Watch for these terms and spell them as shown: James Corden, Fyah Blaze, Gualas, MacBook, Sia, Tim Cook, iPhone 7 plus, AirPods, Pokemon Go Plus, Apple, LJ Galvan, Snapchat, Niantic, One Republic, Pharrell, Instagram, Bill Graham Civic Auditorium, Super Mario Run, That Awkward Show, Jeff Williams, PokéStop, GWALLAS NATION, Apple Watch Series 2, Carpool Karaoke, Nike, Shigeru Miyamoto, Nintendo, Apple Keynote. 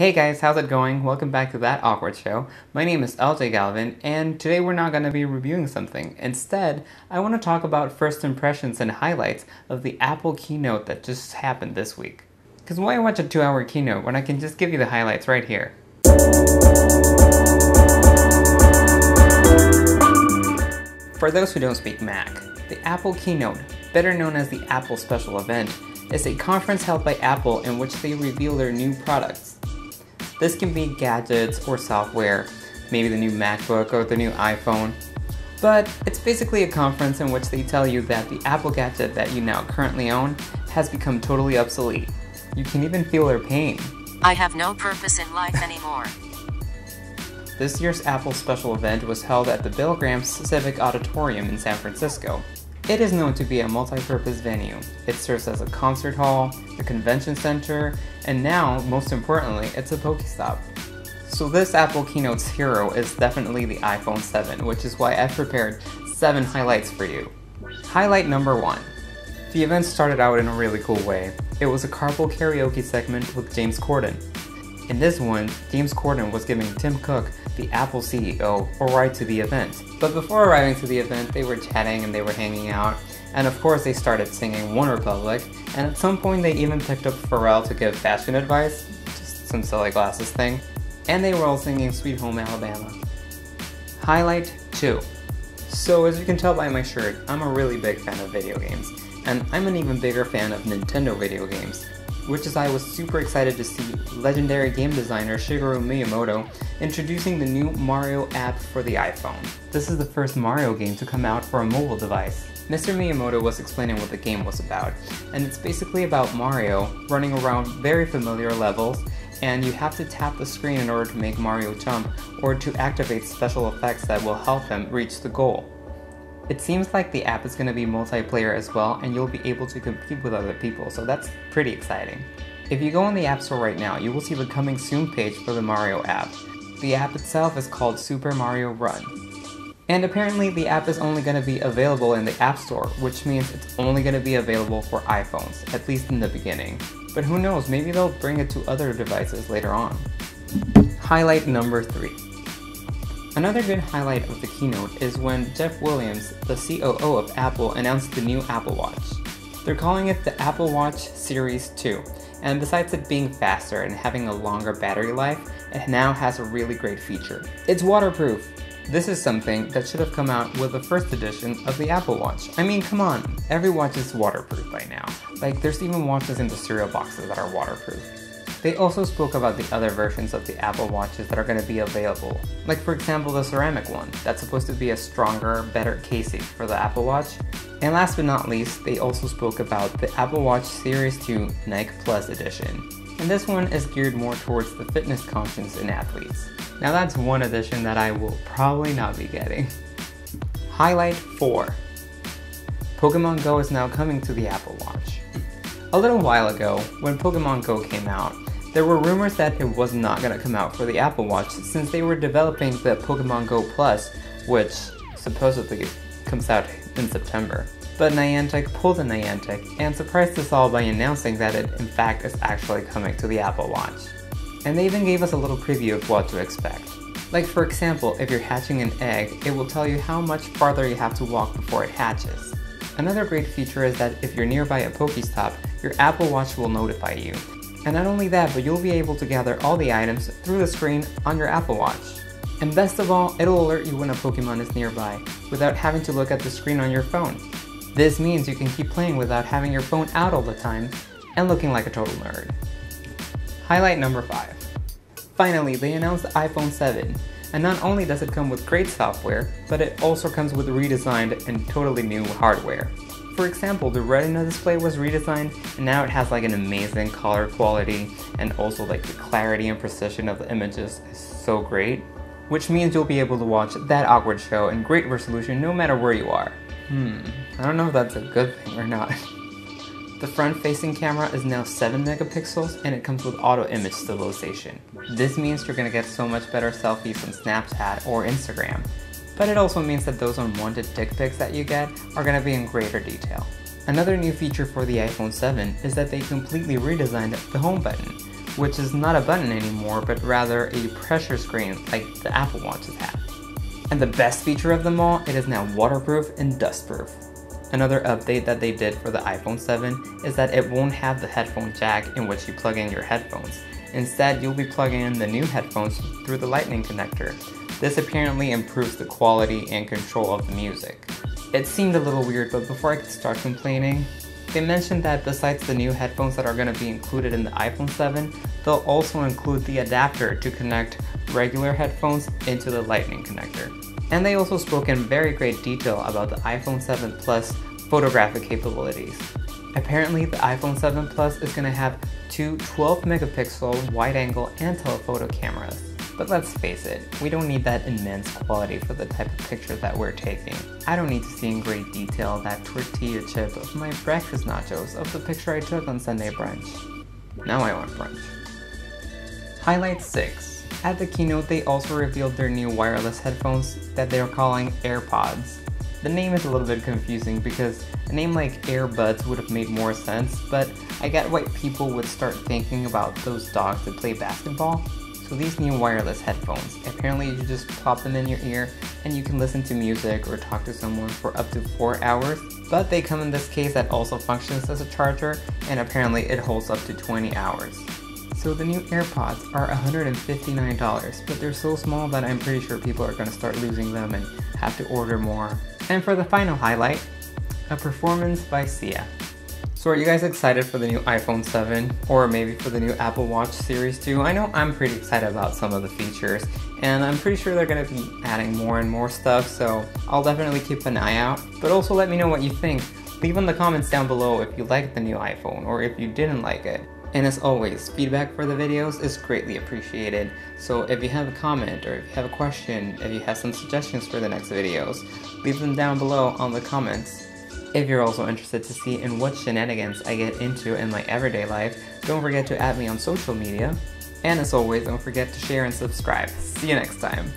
Hey guys, how's it going? Welcome back to That Awkward Show. My name is LJ Galvan, and today we're not going to be reviewing something. Instead, I want to talk about first impressions and highlights of the Apple keynote that just happened this week. Because why watch a 2-hour keynote when I can just give you the highlights right here? For those who don't speak Mac, the Apple keynote, better known as the Apple Special Event, is a conference held by Apple in which they reveal their new products. This can be gadgets or software, maybe the new MacBook or the new iPhone, but it's basically a conference in which they tell you that the Apple gadget that you now currently own has become totally obsolete. You can even feel their pain. I have no purpose in life anymore. This year's Apple Special Event was held at the Bill Graham Civic Auditorium in San Francisco. It is known to be a multi-purpose venue. It serves as a concert hall, a convention center, and now, most importantly, it's a PokéStop. So this Apple keynote's hero is definitely the iPhone 7, which is why I've prepared 7 highlights for you. Highlight number 1. The event started out in a really cool way. It was a Carpool Karaoke segment with James Corden. In this one, James Corden was giving Tim Cook, the Apple CEO, a ride to the event. But before arriving to the event, they were chatting and they were hanging out, and of course they started singing One Republic, and at some point they even picked up Pharrell to give fashion advice, just some silly glasses thing, and they were all singing Sweet Home Alabama. Highlight 2. So as you can tell by my shirt, I'm a really big fan of video games, and I'm an even bigger fan of Nintendo video games, which is I was super excited to see legendary game designer Shigeru Miyamoto introducing the new Mario app for the iPhone. This is the first Mario game to come out for a mobile device. Mr. Miyamoto was explaining what the game was about, and it's basically about Mario running around very familiar levels, and you have to tap the screen in order to make Mario jump or to activate special effects that will help him reach the goal. It seems like the app is going to be multiplayer as well, and you'll be able to compete with other people, so that's pretty exciting. If you go on the App Store right now, you will see the Coming Soon page for the Mario app. The app itself is called Super Mario Run. And apparently the app is only going to be available in the App Store, which means it's only going to be available for iPhones, at least in the beginning. But who knows, maybe they'll bring it to other devices later on. Highlight number 3. Another good highlight of the keynote is when Jeff Williams, the COO of Apple, announced the new Apple Watch. They're calling it the Apple Watch Series 2, and besides it being faster and having a longer battery life, it now has a really great feature. It's waterproof! This is something that should have come out with the first edition of the Apple Watch. I mean, come on, every watch is waterproof by now. Like, there's even watches in the cereal boxes that are waterproof. They also spoke about the other versions of the Apple Watches that are going to be available. Like for example the ceramic one, that's supposed to be a stronger, better casing for the Apple Watch. And last but not least, they also spoke about the Apple Watch Series 2 Nike Plus edition. And this one is geared more towards the fitness conscience in athletes. Now that's one edition that I will probably not be getting. Highlight 4. Pokemon Go is now coming to the Apple Watch. A little while ago, when Pokemon Go came out, there were rumors that it was not going to come out for the Apple Watch since they were developing the Pokemon Go Plus, which supposedly comes out in September. But Niantic pulled a Niantic and surprised us all by announcing that it in fact is actually coming to the Apple Watch. And they even gave us a little preview of what to expect. Like for example, if you're hatching an egg, it will tell you how much farther you have to walk before it hatches. Another great feature is that if you're nearby a PokéStop, your Apple Watch will notify you. And not only that, but you'll be able to gather all the items through the screen on your Apple Watch. And best of all, it'll alert you when a Pokemon is nearby, without having to look at the screen on your phone. This means you can keep playing without having your phone out all the time and looking like a total nerd. Highlight number 5. Finally, they announced the iPhone 7. And not only does it come with great software, but it also comes with redesigned and totally new hardware. For example, the Retina display was redesigned, and now it has like an amazing color quality, and also like the clarity and precision of the images is so great. Which means you'll be able to watch That Awkward Show in great resolution no matter where you are. I don't know if that's a good thing or not. The front-facing camera is now 7 megapixels and it comes with auto-image stabilization. This means you're gonna get so much better selfies on Snapchat or Instagram. But it also means that those unwanted dick pics that you get are gonna be in greater detail. Another new feature for the iPhone 7 is that they completely redesigned the home button, which is not a button anymore, but rather a pressure screen like the Apple Watches have. And the best feature of them all, it is now waterproof and dustproof. Another update that they did for the iPhone 7 is that it won't have the headphone jack in which you plug in your headphones. Instead, you'll be plugging in the new headphones through the lightning connector. This apparently improves the quality and control of the music. It seemed a little weird, but before I could start complaining, they mentioned that besides the new headphones that are going to be included in the iPhone 7, they'll also include the adapter to connect regular headphones into the lightning connector. And they also spoke in very great detail about the iPhone 7 Plus photographic capabilities. Apparently, the iPhone 7 Plus is going to have two 12-megapixel wide-angle and telephoto cameras. But let's face it, we don't need that immense quality for the type of picture that we're taking. I don't need to see in great detail that tortilla chip of my breakfast nachos of the picture I took on Sunday brunch. Now I want brunch. Highlight 6. At the keynote, they also revealed their new wireless headphones that they are calling AirPods. The name is a little bit confusing because a name like AirBuds would have made more sense, but I get why people would start thinking about those dogs that play basketball. So these new wireless headphones, apparently you just plop them in your ear and you can listen to music or talk to someone for up to 4 hours, but they come in this case that also functions as a charger and apparently it holds up to 20 hours. So the new AirPods are $159, but they're so small that I'm pretty sure people are going to start losing them and have to order more. And for the final highlight, a performance by Sia. So are you guys excited for the new iPhone 7 or maybe for the new Apple Watch Series 2? I know I'm pretty excited about some of the features and I'm pretty sure they're going to be adding more and more stuff, so I'll definitely keep an eye out. But also let me know what you think. Leave in the comments down below if you liked the new iPhone or if you didn't like it. And as always, feedback for the videos is greatly appreciated. So if you have a comment or if you have a question, if you have some suggestions for the next videos, leave them down below on the comments. If you're also interested to see in what shenanigans I get into in my everyday life, don't forget to add me on social media. And as always, don't forget to share and subscribe. See you next time.